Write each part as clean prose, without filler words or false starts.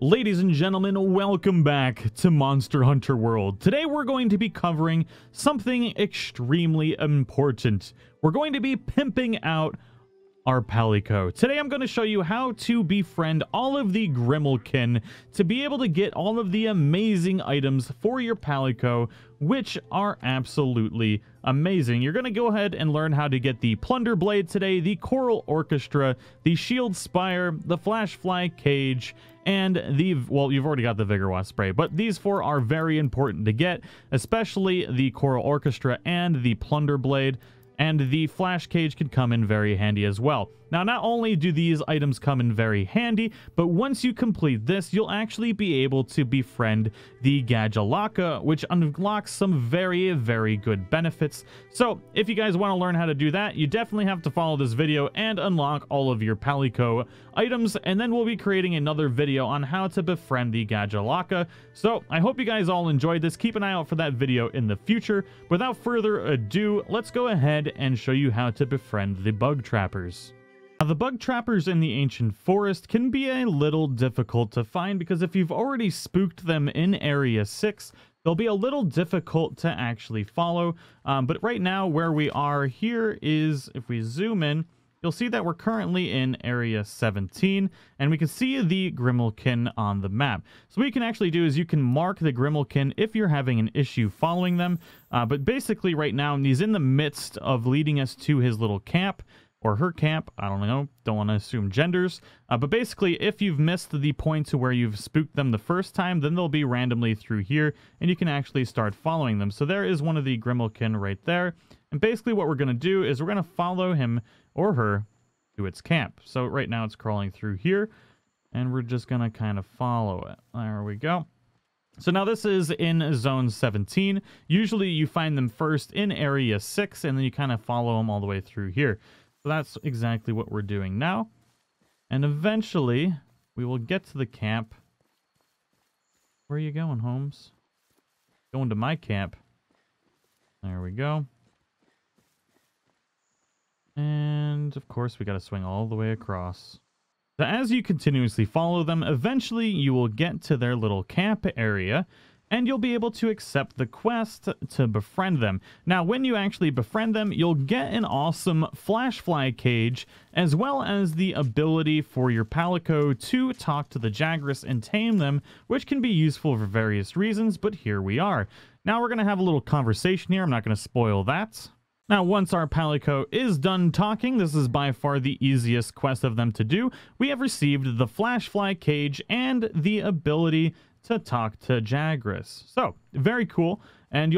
Ladies and gentlemen, welcome back to Monster Hunter World. Today we're going to be covering something extremely important. We're going to be pimping out our Palico. Today I'm going to show you how to befriend all of the Grimalkin to be able to get all of the amazing items for your Palico, which are absolutely amazing. You're going to go ahead and learn how to get the plunder blade today, the coral orchestra, the shield spire, the flash fly cage, and the, well, you've already got the vigor waspray, but these four are very important to get, especially the coral orchestra and the plunder blade, and the flash cage could come in very handy as well. Now, not only do these items come in very handy, but once you complete this, you'll actually be able to befriend the Gajalaka, which unlocks some very, very good benefits. So if you guys want to learn how to do that, you definitely have to follow this video and unlock all of your Palico items, and then we'll be creating another video on how to befriend the Gajalaka. So I hope you guys all enjoyed this. Keep an eye out for that video in the future. Without further ado, let's go ahead and show you how to befriend the Bug Trappers. Now, the Bug Trappers in the Ancient Forest can be a little difficult to find because if you've already spooked them in Area 6, they'll be a little difficult to actually follow. But right now, where we are here is, if we zoom in, you'll see that we're currently in Area 17, and we can see the Grimalkin on the map. So what you can actually do is you can mark the Grimalkin if you're having an issue following them. But basically, right now, he's in the midst of leading us to his little camp, or her camp, I don't know, don't want to assume genders. But basically, if you've missed the point to where you've spooked them the first time, then they'll be randomly through here, and you can actually start following them. So there is one of the Grimalkin right there, and basically what we're going to do is we're going to follow him or her to its camp. So right now it's crawling through here, and we're just going to kind of follow it. There we go. So now this is in Zone 17. Usually you find them first in Area 6, and then you kind of follow them all the way through here. So that's exactly what we're doing now. And eventually, we will get to the camp. Where are you going, Holmes? Going to my camp. There we go. And, of course, we got to swing all the way across. So as you continuously follow them, eventually you will get to their little camp area, and you'll be able to accept the quest to befriend them. Now, when you actually befriend them, you'll get an awesome flash fly cage, as well as the ability for your Palico to talk to the Jagras and tame them, which can be useful for various reasons, but here we are. Now we're going to have a little conversation here. I'm not going to spoil that. Now, once our Palico is done talking, this is by far the easiest quest of them to do. We have received the flash fly cage and the ability to talk to Jagras. So, very cool. And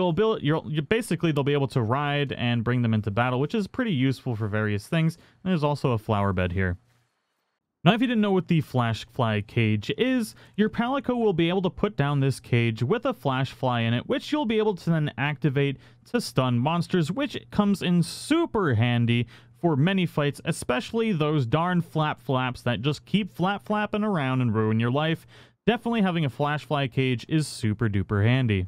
basically they'll be able to ride and bring them into battle, which is pretty useful for various things. And there's also a flower bed here. Now, if you didn't know what the flash fly cage is, your Palico will be able to put down this cage with a flash fly in it, which you'll be able to then activate to stun monsters, which comes in super handy for many fights, especially those darn flaps that just keep flapping around and ruin your life. Definitely having a flash fly cage is super duper handy.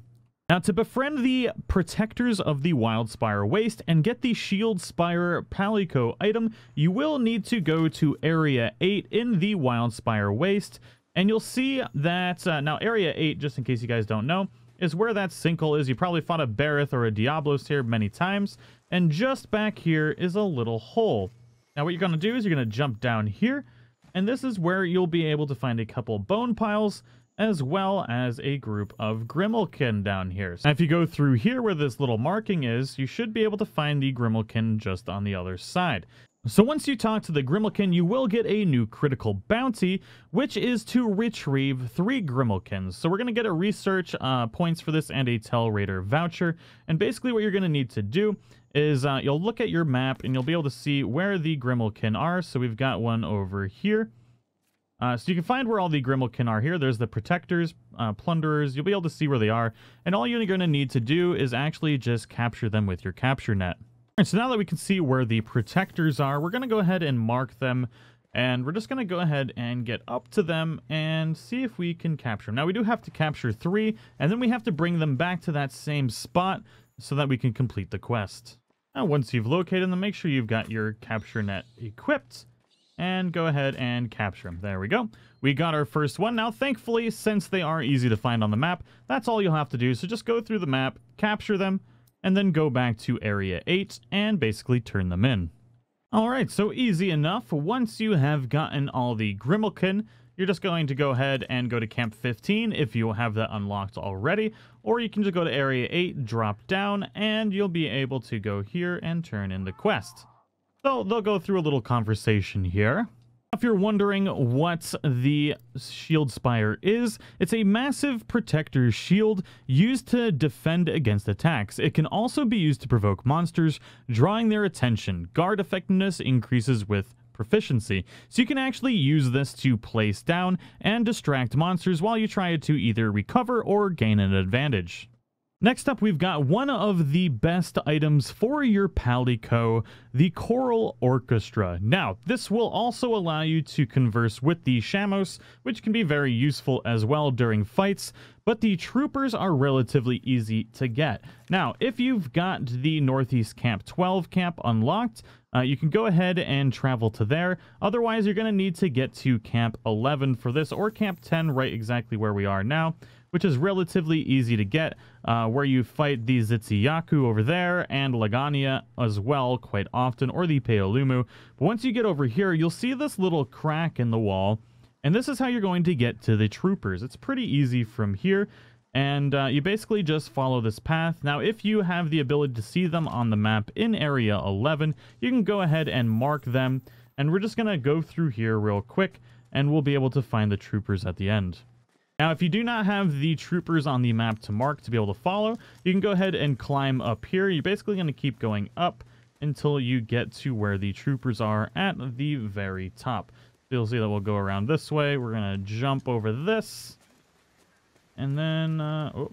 Now, to befriend the protectors of the Wild Spire Waste and get the Shield Spire Palico item, you will need to go to Area 8 in the Wild Spire Waste, and you'll see that, now Area 8, just in case you guys don't know, is where that sinkhole is. You probably fought a Barith or a Diablos here many times, and just back here is a little hole. Now what you're going to do is you're going to jump down here, and this is where you'll be able to find a couple bone piles, as well as a group of Grimalkin down here. So if you go through here where this little marking is, you should be able to find the Grimalkin just on the other side. So once you talk to the Grimalkin, you will get a new critical bounty, which is to retrieve 3 Grimalkins. So we're going to get a research points for this and a Tell Raider voucher. And basically what you're going to need to do is you'll look at your map and you'll be able to see where the Grimalkin are. So we've got one over here. So you can find where all the Grimalkin are here. There's the protectors, plunderers. You'll be able to see where they are. And all you're going to need to do is actually just capture them with your capture net. All right, so now that we can see where the protectors are, we're going to go ahead and mark them. And we're just going to go ahead and get up to them and see if we can capture them. Now, we do have to capture 3, and then we have to bring them back to that same spot so that we can complete the quest. Now, once you've located them, make sure you've got your capture net equipped. and go ahead and capture them. There we go. We got our first one. Now, thankfully, since they are easy to find on the map, that's all you'll have to do. So just go through the map, capture them, and then go back to Area 8 and basically turn them in. All right, so easy enough. Once you have gotten all the Grimalkyn, you're just going to go ahead and go to Camp 15 if you have that unlocked already, or you can just go to Area 8, drop down, and you'll be able to go here and turn in the quest. So they'll go through a little conversation here. If you're wondering what the shield spire is, it's a massive protector shield used to defend against attacks. It can also be used to provoke monsters, drawing their attention. Guard effectiveness increases with proficiency, so you can actually use this to place down and distract monsters while you try to either recover or gain an advantage. Next up, we've got one of the best items for your Palico, the Coral Orchestra. Now, this will also allow you to converse with the Shamos, which can be very useful as well during fights, but the troopers are relatively easy to get. Now, if you've got the Northeast Camp 12 camp unlocked, you can go ahead and travel to there. Otherwise, you're going to need to get to Camp 11 for this, or Camp 10, right exactly where we are now, which is relatively easy to get, where you fight the Tzitzi-Ya-Ku over there and Lagania as well quite often, or the Peolumu. But once you get over here, you'll see this little crack in the wall, and this is how you're going to get to the troopers. It's pretty easy from here, and you basically just follow this path. Now, if you have the ability to see them on the map in Area 11, you can go ahead and mark them, and we're just going to go through here real quick, and we'll be able to find the troopers at the end. Now, if you do not have the troopers on the map to mark to be able to follow, you can go ahead and climb up here. You're basically going to keep going up until you get to where the troopers are at the very top. So you'll see that we'll go around this way. We're going to jump over this. And then, oh,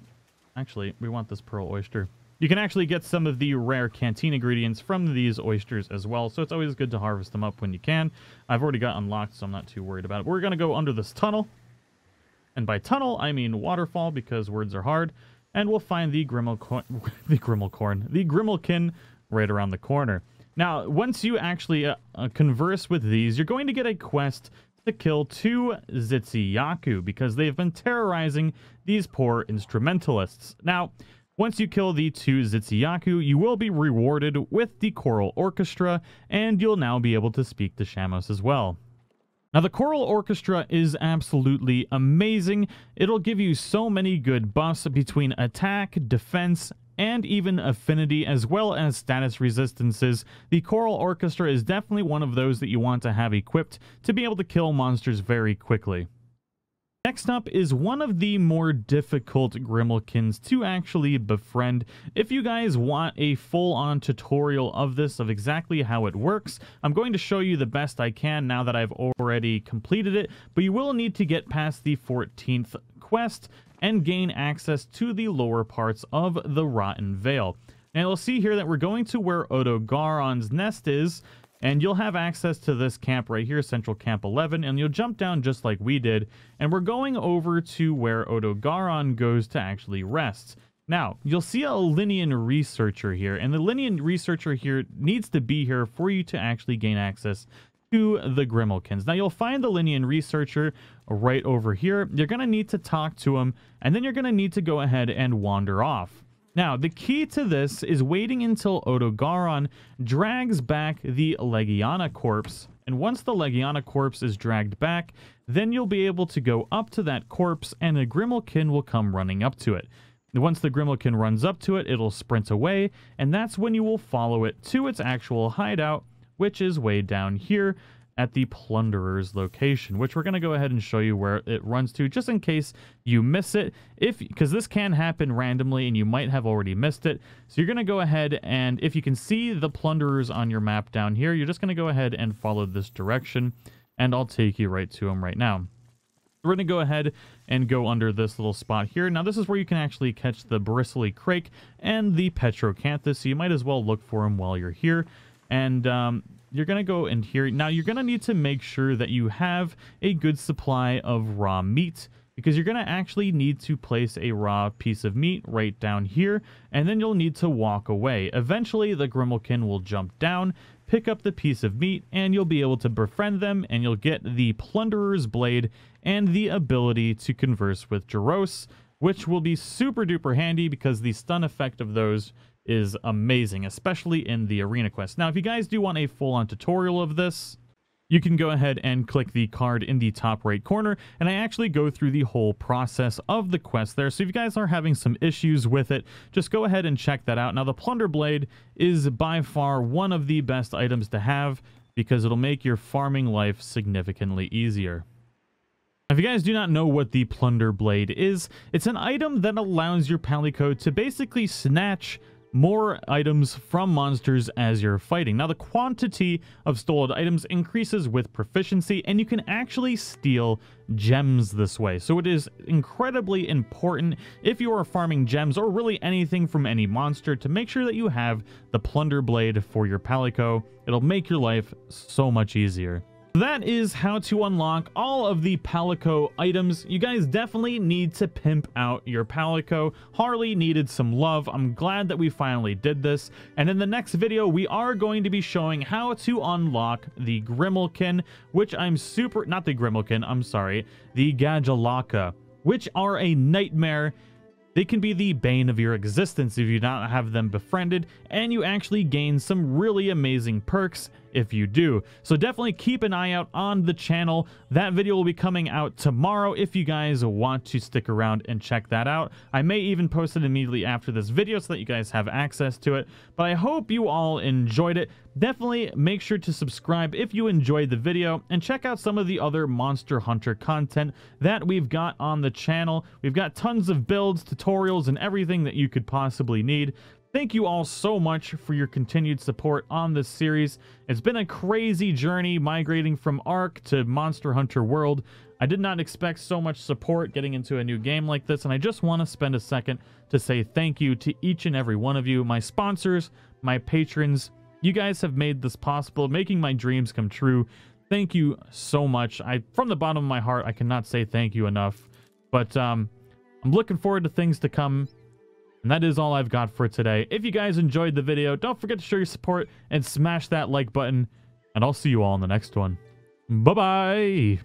actually, we want this pearl oyster. You can actually get some of the rare canteen ingredients from these oysters as well, so it's always good to harvest them up when you can. I've already got unlocked, so I'm not too worried about it. We're going to go under this tunnel. And by tunnel, I mean waterfall, because words are hard. And we'll find the Grimalkyn right around the corner. Now, once you actually converse with these, you're going to get a quest to kill 2 Tzitzi-Ya-Ku, because they've been terrorizing these poor instrumentalists. Now, once you kill the 2 Tzitzi-Ya-Ku, you will be rewarded with the Choral Orchestra, and you'll now be able to speak to Shamos as well. Now, the Choral Orchestra is absolutely amazing. It'll give you so many good buffs between attack, defense, and even affinity, as well as status resistances. The Choral Orchestra is definitely one of those that you want to have equipped to be able to kill monsters very quickly. Next up is one of the more difficult Grimalkyns to actually befriend. If you guys want a full-on tutorial of this, of exactly how it works, I'm going to show you the best I can now that I've already completed it, but you will need to get past the 14th quest and gain access to the lower parts of the Rotten Vale. Now you'll see here that we're going to where Odogaron's nest is, and you'll have access to this camp right here, Central Camp 11, and you'll jump down just like we did. And we're going over to where Odogaron goes to actually rest. Now, you'll see a Linian Researcher here, and the Linian Researcher here needs to be here for you to actually gain access to the Grimalkyns. Now, you'll find the Linian Researcher right over here. You're going to need to talk to him, and then you're going to need to go ahead and wander off. Now, the key to this is waiting until Odogaron drags back the Legiana corpse. And once the Legiana corpse is dragged back, then you'll be able to go up to that corpse and a Grimalkyn will come running up to it. Once the Grimalkyn runs up to it, it'll sprint away. And that's when you will follow it to its actual hideout, which is way down here at the plunderers location, which we're going to go ahead and show you where it runs to, just in case you miss it, because this can happen randomly and you might have already missed it. So you're going to go ahead, and if you can see the plunderers on your map down here, you're just going to go ahead and follow this direction, and I'll take you right to them right now. We're going to go ahead and go under this little spot here. Now, this is where you can actually catch the bristly Crake and the petrocanthus, so you might as well look for them while you're here. And you're going to go in here. Now, you're going to need to make sure that you have a good supply of raw meat, because you're going to actually need to place a raw piece of meat right down here, and then you'll need to walk away. Eventually, the Grimalkyn will jump down, pick up the piece of meat, and you'll be able to befriend them, and you'll get the plunderer's blade and the ability to converse with Joros, which will be super duper handy because the stun effect of those is amazing, especially in the arena quest. Now, if you guys do want a full-on tutorial of this, you can go ahead and click the card in the top right corner, and I actually go through the whole process of the quest there. So if you guys are having some issues with it, just go ahead and check that out. Now, the plunder blade is by far one of the best items to have because it'll make your farming life significantly easier. If you guys do not know what the plunder blade is, it's an item that allows your Palico to basically snatch more items from monsters as you're fighting. Now, the quantity of stolen items increases with proficiency, and you can actually steal gems this way. So it is incredibly important, if you are farming gems or really anything from any monster, to make sure that you have the plunder blade for your Palico. It'll make your life so much easier. That is how to unlock all of the Palico items. You guys definitely need to pimp out your Palico. Harley needed some love. I'm glad that we finally did this. And in the next video, we are going to be showing how to unlock the Grimalkin, which I'm super... Not the Grimalkin, I'm sorry. The Gajalaka, which are a nightmare. They can be the bane of your existence if you not have them befriended, and you actually gain some really amazing perks if you do. So definitely keep an eye out on the channel. That video will be coming out tomorrow if you guys want to stick around and check that out. I may even post it immediately after this video so that you guys have access to it. But I hope you all enjoyed it. Definitely make sure to subscribe if you enjoyed the video, and check out some of the other Monster Hunter content that we've got on the channel. We've got tons of builds, tutorials, and everything that you could possibly need. Thank you all so much for your continued support on this series. It's been a crazy journey migrating from Ark to Monster Hunter World. I did not expect so much support getting into a new game like this, and I just want to spend a second to say thank you to each and every one of you, my sponsors, my patrons. You guys have made this possible, making my dreams come true. Thank you so much. From the bottom of my heart, I cannot say thank you enough. But I'm looking forward to things to come. And that is all I've got for today. If you guys enjoyed the video, don't forget to show your support and smash that like button. And I'll see you all in the next one. Bye-bye!